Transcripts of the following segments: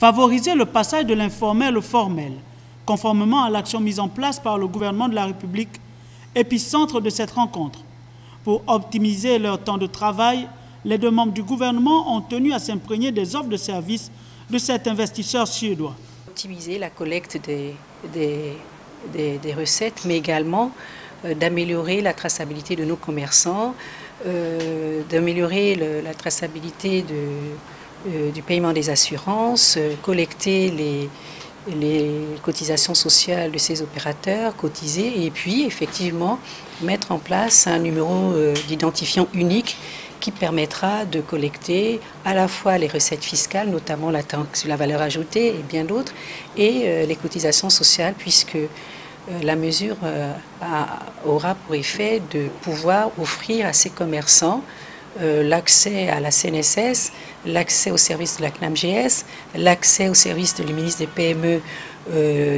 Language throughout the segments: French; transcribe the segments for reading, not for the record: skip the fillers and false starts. Favoriser le passage de l'informel au formel, conformément à l'action mise en place par le gouvernement de la République, épicentre de cette rencontre. Pour optimiser leur temps de travail, les deux membres du gouvernement ont tenu à s'imprégner des offres de services de cet investisseur suédois. Optimiser la collecte des recettes, mais également d'améliorer la traçabilité de nos commerçants, d'améliorer la traçabilité du paiement des assurances, collecter les cotisations sociales de ces opérateurs, cotiser et puis effectivement mettre en place un numéro d'identifiant unique qui permettra de collecter à la fois les recettes fiscales, notamment la taxe sur la valeur ajoutée et bien d'autres, et les cotisations sociales, puisque la mesure aura pour effet de pouvoir offrir à ces commerçants l'accès à la CNSS, l'accès au service de la CNAMGS, l'accès au service du ministre des PME,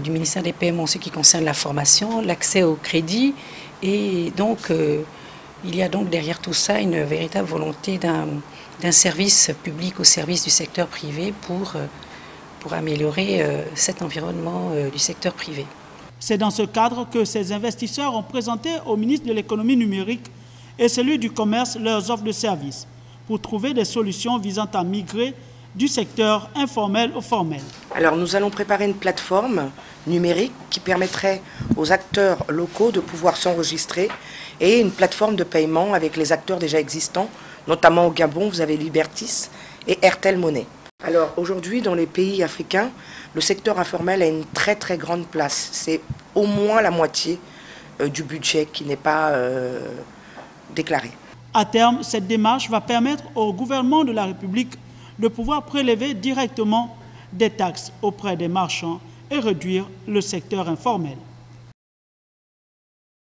du ministère des PME en ce qui concerne la formation, l'accès au crédit. Et donc, il y a donc derrière tout ça une véritable volonté d'un service public au service du secteur privé pour améliorer cet environnement du secteur privé. C'est dans ce cadre que ces investisseurs ont présenté au ministre de l'économie numérique et celui du commerce leurs offres de services pour trouver des solutions visant à migrer du secteur informel au formel. Alors nous allons préparer une plateforme numérique qui permettrait aux acteurs locaux de pouvoir s'enregistrer et une plateforme de paiement avec les acteurs déjà existants, notamment au Gabon, vous avez Libertis et Airtel Money. Alors aujourd'hui dans les pays africains, le secteur informel a une très très grande place. C'est au moins la moitié du budget qui n'est pas déclaré. À terme, cette démarche va permettre au gouvernement de la République de pouvoir prélever directement des taxes auprès des marchands et réduire le secteur informel.